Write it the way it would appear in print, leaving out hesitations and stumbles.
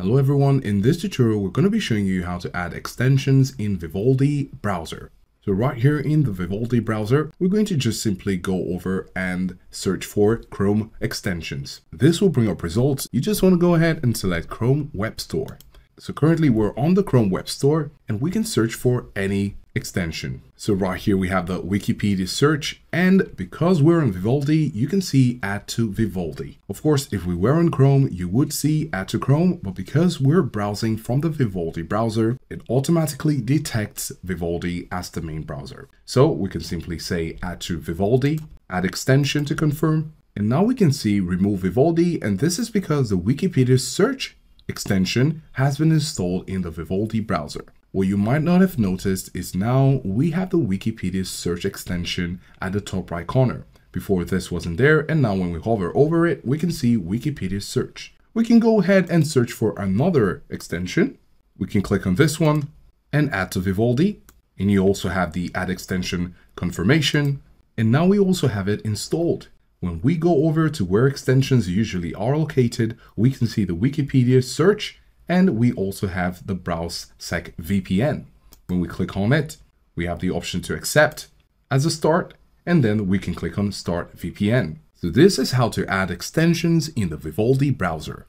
Hello everyone, in this tutorial we're going to be showing you how to add extensions in Vivaldi browser. So right here in the Vivaldi browser, we're going to just simply go over and search for Chrome extensions. This will bring up results. You just want to go ahead and select Chrome Web Store. So currently we're on the Chrome Web Store and we can search for any extension. So right here we have the Wikipedia search, and because we're on Vivaldi, you can see add to Vivaldi. Of course, if we were on Chrome, you would see add to Chrome, but because we're browsing from the Vivaldi browser, it automatically detects Vivaldi as the main browser. So we can simply say add to Vivaldi, add extension to confirm, and now we can see remove Vivaldi, and this is because the Wikipedia search extension has been installed in the Vivaldi browser. What you might not have noticed is now we have the Wikipedia search extension at the top right corner. Before this wasn't there, and now when we hover over it, we can see Wikipedia search. We can go ahead and search for another extension. We can click on this one and add to Vivaldi. And you also have the add extension confirmation. And now we also have it installed. When we go over to where extensions usually are located, we can see the Wikipedia search, and we also have the BrowseSec VPN. When we click on it, we have the option to accept as a start, and then we can click on Start VPN. So this is how to add extensions in the Vivaldi browser.